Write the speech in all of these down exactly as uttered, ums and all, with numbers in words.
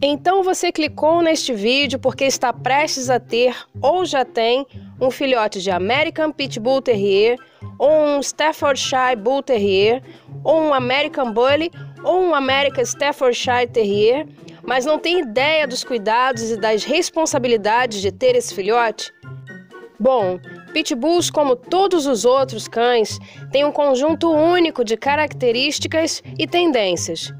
Então você clicou neste vídeo porque está prestes a ter ou já tem um filhote de American Pit Bull Terrier, ou um Staffordshire Bull Terrier, ou um American Bully, ou um American Staffordshire Terrier, mas não tem ideia dos cuidados e das responsabilidades de ter esse filhote? Bom, pitbulls, como todos os outros cães, têm um conjunto único de características e tendências.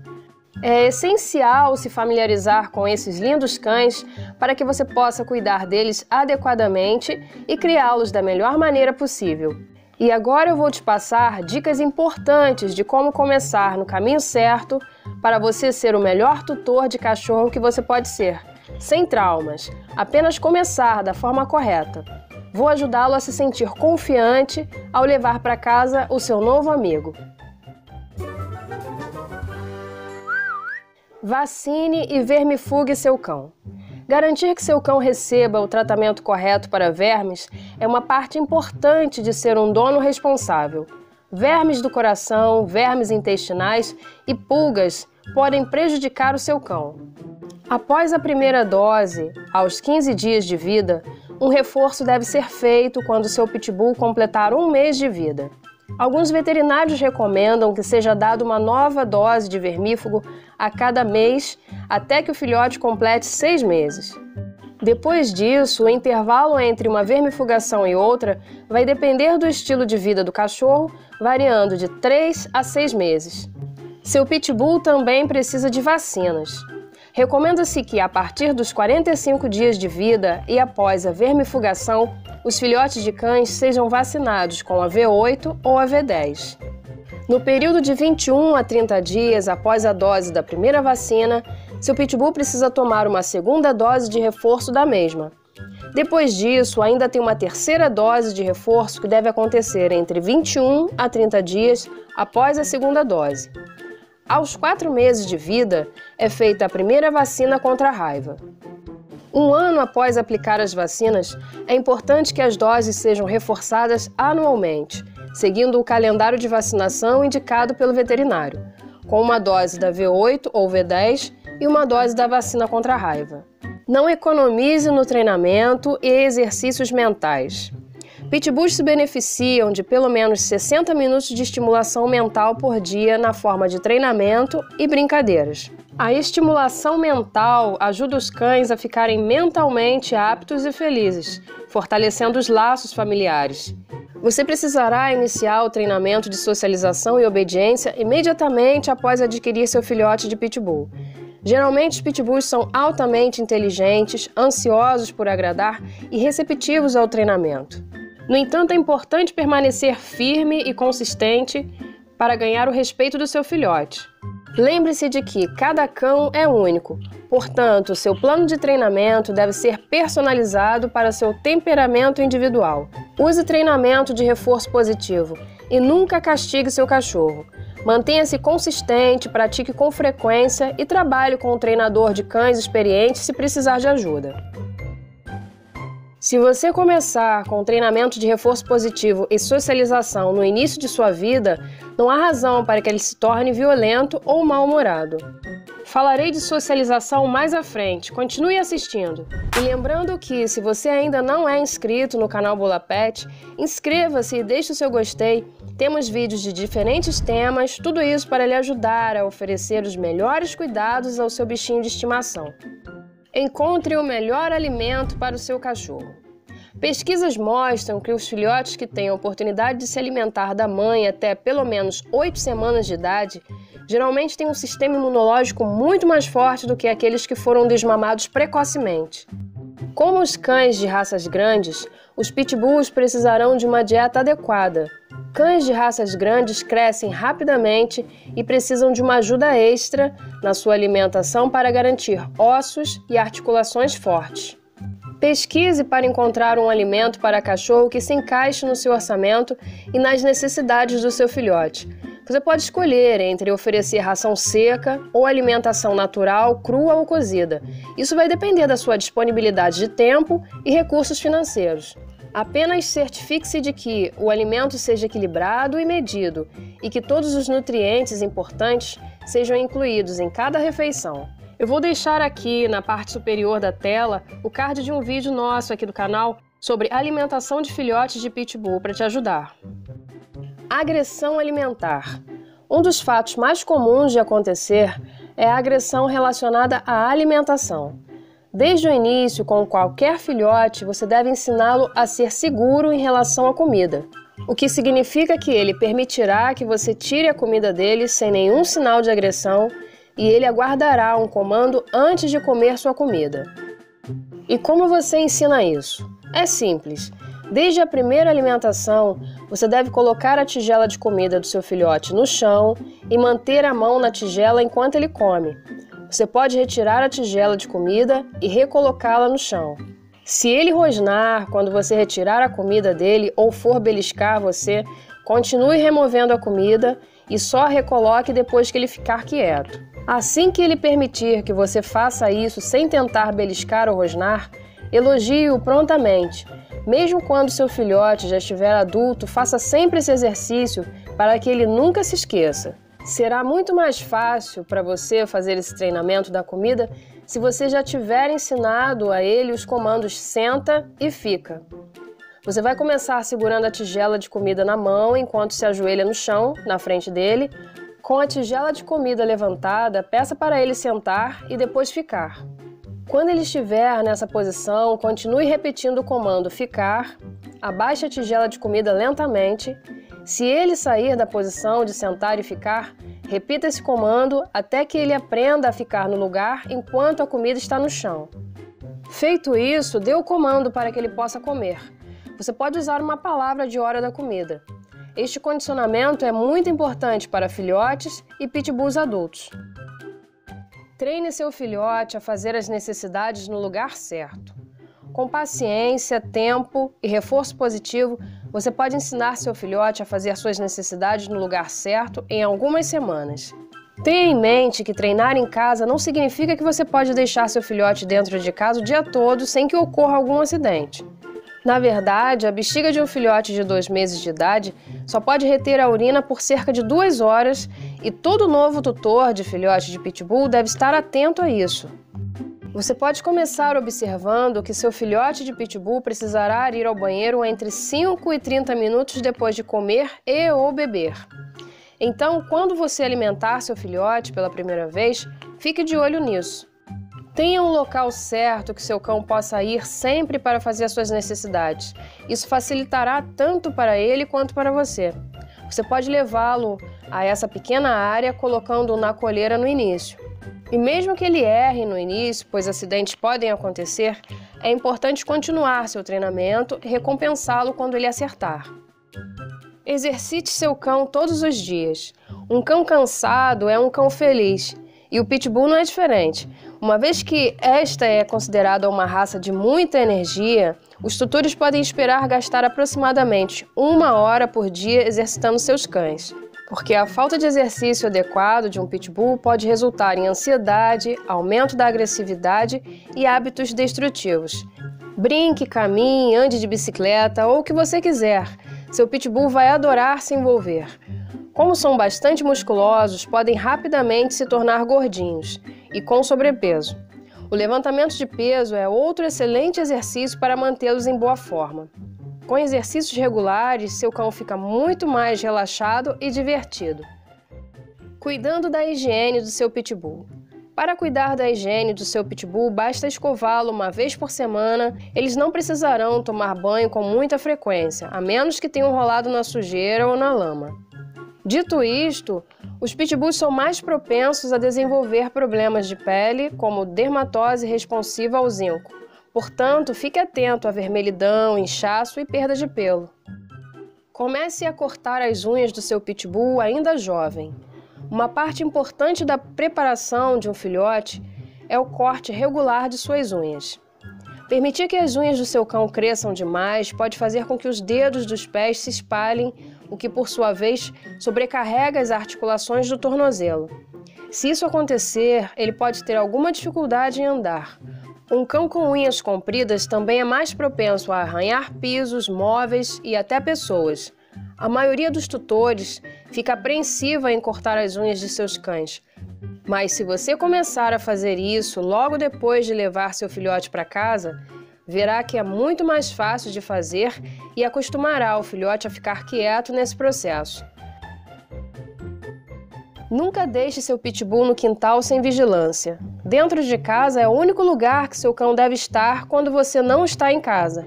É essencial se familiarizar com esses lindos cães para que você possa cuidar deles adequadamente e criá-los da melhor maneira possível. E agora eu vou te passar dicas importantes de como começar no caminho certo para você ser o melhor tutor de cachorro que você pode ser, sem traumas, apenas começar da forma correta. Vou ajudá-lo a se sentir confiante ao levar para casa o seu novo amigo. Vacine e vermifugue seu cão. Garantir que seu cão receba o tratamento correto para vermes é uma parte importante de ser um dono responsável. Vermes do coração, vermes intestinais e pulgas podem prejudicar o seu cão. Após a primeira dose, aos quinze dias de vida, um reforço deve ser feito quando seu pitbull completar um mês de vida. Alguns veterinários recomendam que seja dada uma nova dose de vermífugo a cada mês até que o filhote complete seis meses. Depois disso, o intervalo entre uma vermifugação e outra vai depender do estilo de vida do cachorro, variando de três a seis meses. Seu pitbull também precisa de vacinas. Recomenda-se que, a partir dos quarenta e cinco dias de vida e após a vermifugação, os filhotes de cães sejam vacinados com a V oito ou a V dez. No período de vinte e um a trinta dias após a dose da primeira vacina, seu pitbull precisa tomar uma segunda dose de reforço da mesma. Depois disso, ainda tem uma terceira dose de reforço que deve acontecer entre vinte e um a trinta dias após a segunda dose. Aos quatro meses de vida, é feita a primeira vacina contra a raiva. Um ano após aplicar as vacinas, é importante que as doses sejam reforçadas anualmente, seguindo o calendário de vacinação indicado pelo veterinário, com uma dose da V oito ou V dez e uma dose da vacina contra a raiva. Não economize no treinamento e exercícios mentais. Pitbulls se beneficiam de pelo menos sessenta minutos de estimulação mental por dia na forma de treinamento e brincadeiras. A estimulação mental ajuda os cães a ficarem mentalmente aptos e felizes, fortalecendo os laços familiares. Você precisará iniciar o treinamento de socialização e obediência imediatamente após adquirir seu filhote de pitbull. Geralmente, os pitbulls são altamente inteligentes, ansiosos por agradar e receptivos ao treinamento. No entanto, é importante permanecer firme e consistente para ganhar o respeito do seu filhote. Lembre-se de que cada cão é único, portanto, seu plano de treinamento deve ser personalizado para seu temperamento individual. Use treinamento de reforço positivo e nunca castigue seu cachorro. Mantenha-se consistente, pratique com frequência e trabalhe com um treinador de cães experiente se precisar de ajuda. Se você começar com treinamento de reforço positivo e socialização no início de sua vida, não há razão para que ele se torne violento ou mal-humorado. Falarei de socialização mais à frente, continue assistindo. E lembrando que, se você ainda não é inscrito no canal Bula Pet, inscreva-se e deixe o seu gostei. Temos vídeos de diferentes temas, tudo isso para lhe ajudar a oferecer os melhores cuidados ao seu bichinho de estimação. Encontre o melhor alimento para o seu cachorro. Pesquisas mostram que os filhotes que têm a oportunidade de se alimentar da mãe até pelo menos oito semanas de idade, geralmente têm um sistema imunológico muito mais forte do que aqueles que foram desmamados precocemente. Como os cães de raças grandes, os pitbulls precisarão de uma dieta adequada. Cães de raças grandes crescem rapidamente e precisam de uma ajuda extra na sua alimentação para garantir ossos e articulações fortes. Pesquise para encontrar um alimento para cachorro que se encaixe no seu orçamento e nas necessidades do seu filhote. Você pode escolher entre oferecer ração seca ou alimentação natural, crua ou cozida. Isso vai depender da sua disponibilidade de tempo e recursos financeiros. Apenas certifique-se de que o alimento seja equilibrado e medido e que todos os nutrientes importantes sejam incluídos em cada refeição. Eu vou deixar aqui na parte superior da tela o card de um vídeo nosso aqui do canal sobre alimentação de filhotes de pitbull para te ajudar. Agressão alimentar. Um dos fatos mais comuns de acontecer é a agressão relacionada à alimentação. Desde o início, com qualquer filhote, você deve ensiná-lo a ser seguro em relação à comida, o que significa que ele permitirá que você tire a comida dele sem nenhum sinal de agressão e ele aguardará um comando antes de comer sua comida. E como você ensina isso? É simples. Desde a primeira alimentação, você deve colocar a tigela de comida do seu filhote no chão e manter a mão na tigela enquanto ele come. Você pode retirar a tigela de comida e recolocá-la no chão. Se ele rosnar quando você retirar a comida dele ou for beliscar você, continue removendo a comida e só recoloque depois que ele ficar quieto. Assim que ele permitir que você faça isso sem tentar beliscar ou rosnar, elogie-o prontamente. Mesmo quando seu filhote já estiver adulto, faça sempre esse exercício para que ele nunca se esqueça. Será muito mais fácil para você fazer esse treinamento da comida se você já tiver ensinado a ele os comandos senta e fica. Você vai começar segurando a tigela de comida na mão enquanto se ajoelha no chão, na frente dele. Com a tigela de comida levantada, peça para ele sentar e depois ficar. Quando ele estiver nessa posição, continue repetindo o comando ficar, abaixe a tigela de comida lentamente. Se ele sair da posição de sentar e ficar, repita esse comando até que ele aprenda a ficar no lugar enquanto a comida está no chão. Feito isso, dê o comando para que ele possa comer. Você pode usar uma palavra de hora da comida. Este condicionamento é muito importante para filhotes e pitbulls adultos. Treine seu filhote a fazer as necessidades no lugar certo. Com paciência, tempo e reforço positivo, você pode ensinar seu filhote a fazer suas necessidades no lugar certo em algumas semanas. Tenha em mente que treinar em casa não significa que você pode deixar seu filhote dentro de casa o dia todo sem que ocorra algum acidente. Na verdade, a bexiga de um filhote de dois meses de idade só pode reter a urina por cerca de duas horas e todo novo tutor de filhote de pitbull deve estar atento a isso. Você pode começar observando que seu filhote de pitbull precisará ir ao banheiro entre cinco e trinta minutos depois de comer e ou beber. Então, quando você alimentar seu filhote pela primeira vez, fique de olho nisso. Tenha um local certo que seu cão possa ir sempre para fazer as suas necessidades. Isso facilitará tanto para ele quanto para você. Você pode levá-lo a essa pequena área colocando-o na coleira no início. E mesmo que ele erre no início, pois acidentes podem acontecer, é importante continuar seu treinamento e recompensá-lo quando ele acertar. Exercite seu cão todos os dias. Um cão cansado é um cão feliz, e o pitbull não é diferente. Uma vez que esta é considerada uma raça de muita energia, os tutores podem esperar gastar aproximadamente uma hora por dia exercitando seus cães. Porque a falta de exercício adequado de um pitbull pode resultar em ansiedade, aumento da agressividade e hábitos destrutivos. Brinque, caminhe, ande de bicicleta ou o que você quiser. Seu pitbull vai adorar se envolver. Como são bastante musculosos, podem rapidamente se tornar gordinhos e com sobrepeso. O levantamento de peso é outro excelente exercício para mantê-los em boa forma. Com exercícios regulares, seu cão fica muito mais relaxado e divertido. Cuidando da higiene do seu pitbull. Para cuidar da higiene do seu pitbull, basta escová-lo uma vez por semana. Eles não precisarão tomar banho com muita frequência, a menos que tenham rolado na sujeira ou na lama. Dito isto, os pitbulls são mais propensos a desenvolver problemas de pele, como dermatose responsiva ao zinco. Portanto, fique atento a vermelhidão, inchaço e perda de pelo. Comece a cortar as unhas do seu pitbull ainda jovem. Uma parte importante da preparação de um filhote é o corte regular de suas unhas. Permitir que as unhas do seu cão cresçam demais pode fazer com que os dedos dos pés se espalhem, o que, por sua vez, sobrecarrega as articulações do tornozelo. Se isso acontecer, ele pode ter alguma dificuldade em andar. Um cão com unhas compridas também é mais propenso a arranhar pisos, móveis e até pessoas. A maioria dos tutores fica apreensiva em cortar as unhas de seus cães, Mas se você começar a fazer isso logo depois de levar seu filhote para casa, verá que é muito mais fácil de fazer e acostumará o filhote a ficar quieto nesse processo. Nunca deixe seu pitbull no quintal sem vigilância. Dentro de casa é o único lugar que seu cão deve estar quando você não está em casa.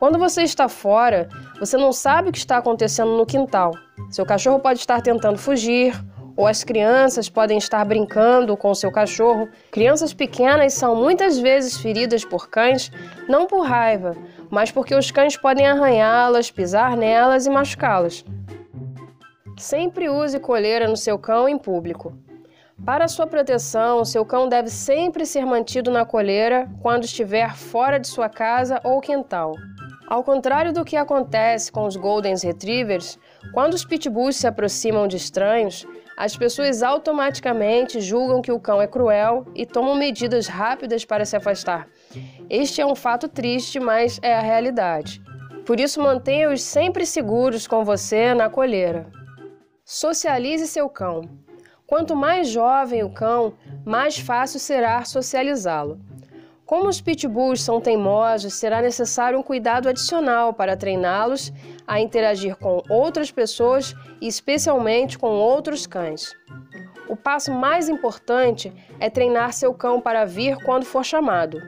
Quando você está fora, você não sabe o que está acontecendo no quintal. Seu cachorro pode estar tentando fugir, ou as crianças podem estar brincando com seu cachorro. Crianças pequenas são muitas vezes feridas por cães, não por raiva, mas porque os cães podem arranhá-las, pisar nelas e machucá-las. Sempre use coleira no seu cão em público. Para sua proteção, seu cão deve sempre ser mantido na coleira quando estiver fora de sua casa ou quintal. Ao contrário do que acontece com os Golden Retrievers, quando os Pitbulls se aproximam de estranhos, as pessoas automaticamente julgam que o cão é cruel e tomam medidas rápidas para se afastar. Este é um fato triste, mas é a realidade. Por isso, mantenha-os sempre seguros com você na coleira. Socialize seu cão. Quanto mais jovem o cão, mais fácil será socializá-lo. Como os pitbulls são teimosos, será necessário um cuidado adicional para treiná-los a interagir com outras pessoas e especialmente com outros cães. O passo mais importante é treinar seu cão para vir quando for chamado.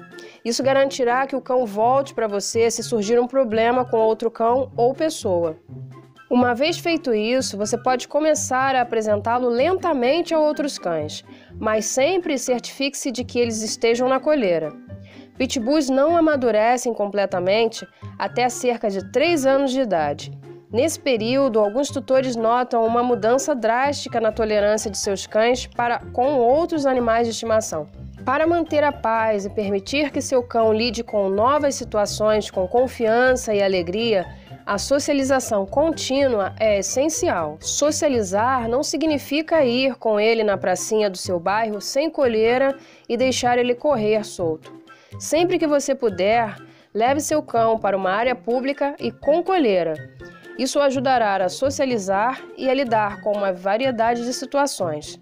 Isso garantirá que o cão volte para você se surgir um problema com outro cão ou pessoa. Uma vez feito isso, você pode começar a apresentá-lo lentamente a outros cães, mas sempre certifique-se de que eles estejam na coleira. Pitbulls não amadurecem completamente até cerca de três anos de idade. Nesse período, alguns tutores notam uma mudança drástica na tolerância de seus cães para com outros animais de estimação. Para manter a paz e permitir que seu cão lide com novas situações com confiança e alegria, a socialização contínua é essencial. Socializar não significa ir com ele na pracinha do seu bairro sem coleira e deixar ele correr solto. Sempre que você puder, leve seu cão para uma área pública e com coleira. Isso o ajudará a socializar e a lidar com uma variedade de situações.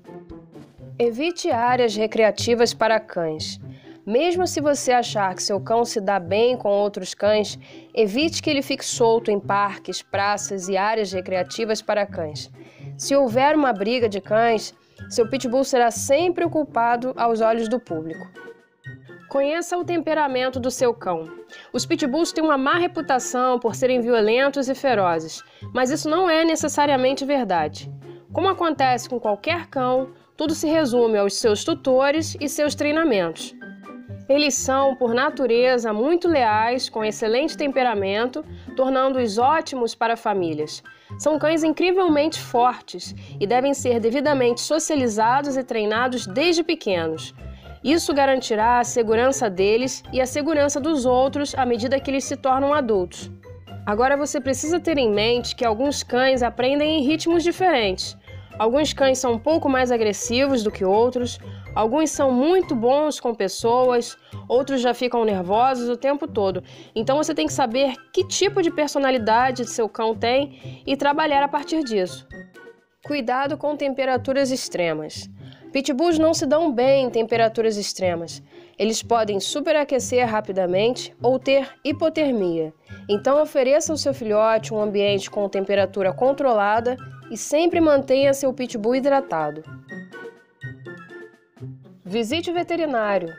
Evite áreas recreativas para cães. Mesmo se você achar que seu cão se dá bem com outros cães, evite que ele fique solto em parques, praças e áreas recreativas para cães. Se houver uma briga de cães, seu pitbull será sempre o culpado aos olhos do público. Conheça o temperamento do seu cão. Os pitbulls têm uma má reputação por serem violentos e ferozes, mas isso não é necessariamente verdade. Como acontece com qualquer cão, tudo se resume aos seus tutores e seus treinamentos. Eles são, por natureza, muito leais, com excelente temperamento, tornando-os ótimos para famílias. São cães incrivelmente fortes e devem ser devidamente socializados e treinados desde pequenos. Isso garantirá a segurança deles e a segurança dos outros à medida que eles se tornam adultos. Agora você precisa ter em mente que alguns cães aprendem em ritmos diferentes. Alguns cães são um pouco mais agressivos do que outros, alguns são muito bons com pessoas, outros já ficam nervosos o tempo todo. Então você tem que saber que tipo de personalidade seu cão tem e trabalhar a partir disso. Cuidado com temperaturas extremas. Pitbulls não se dão bem em temperaturas extremas. Eles podem superaquecer rapidamente ou ter hipotermia. Então ofereça ao seu filhote um ambiente com temperatura controlada e sempre mantenha seu pitbull hidratado. Visite o veterinário.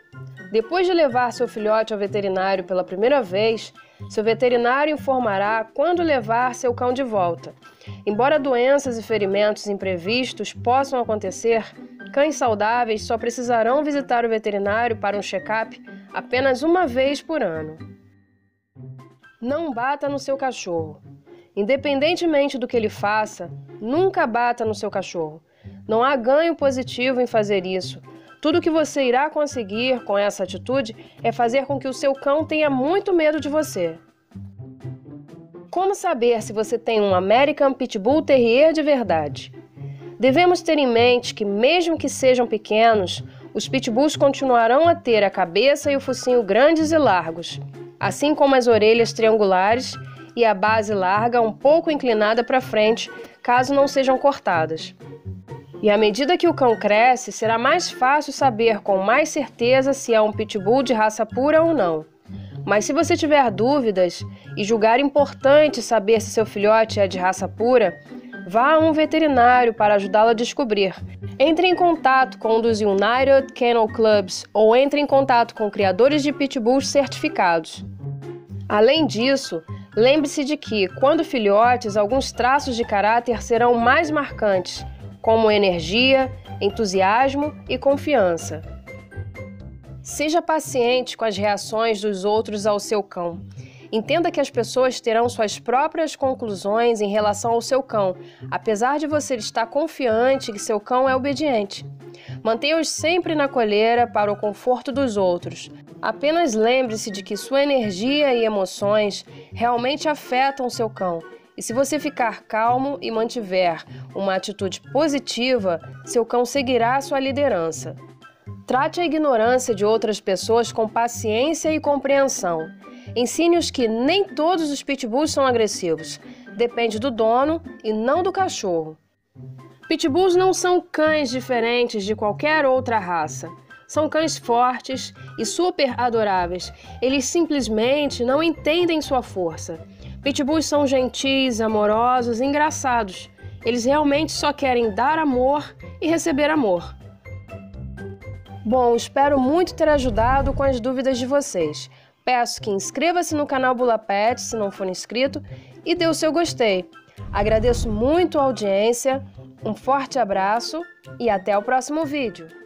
Depois de levar seu filhote ao veterinário pela primeira vez, seu veterinário informará quando levar seu cão de volta. Embora doenças e ferimentos imprevistos possam acontecer, cães saudáveis só precisarão visitar o veterinário para um check-up apenas uma vez por ano. Não bata no seu cachorro. Independentemente do que ele faça, nunca bata no seu cachorro. Não há ganho positivo em fazer isso. Tudo que você irá conseguir com essa atitude é fazer com que o seu cão tenha muito medo de você. Como saber se você tem um American Pit Bull Terrier de verdade? Devemos ter em mente que, mesmo que sejam pequenos, os pitbulls continuarão a ter a cabeça e o focinho grandes e largos, assim como as orelhas triangulares e a base larga um pouco inclinada para frente, caso não sejam cortadas. E à medida que o cão cresce, será mais fácil saber com mais certeza se é um pitbull de raça pura ou não. Mas se você tiver dúvidas e julgar importante saber se seu filhote é de raça pura, vá a um veterinário para ajudá-lo a descobrir. Entre em contato com um dos United Kennel Clubs ou entre em contato com criadores de pitbulls certificados. Além disso, lembre-se de que, quando filhotes, alguns traços de caráter serão mais marcantes, como energia, entusiasmo e confiança. Seja paciente com as reações dos outros ao seu cão. Entenda que as pessoas terão suas próprias conclusões em relação ao seu cão, apesar de você estar confiante que seu cão é obediente. Mantenha-os sempre na coleira para o conforto dos outros. Apenas lembre-se de que sua energia e emoções realmente afetam seu cão. E se você ficar calmo e mantiver uma atitude positiva, seu cão seguirá sua liderança. Trate a ignorância de outras pessoas com paciência e compreensão. Ensine-os que nem todos os pitbulls são agressivos. Depende do dono e não do cachorro. Pitbulls não são cães diferentes de qualquer outra raça. São cães fortes e super adoráveis. Eles simplesmente não entendem sua força. Pitbulls são gentis, amorosos e engraçados. Eles realmente só querem dar amor e receber amor. Bom, espero muito ter ajudado com as dúvidas de vocês. Peço que inscreva-se no canal Bula Pet, se não for inscrito, e dê o seu gostei. Agradeço muito a audiência, um forte abraço e até o próximo vídeo.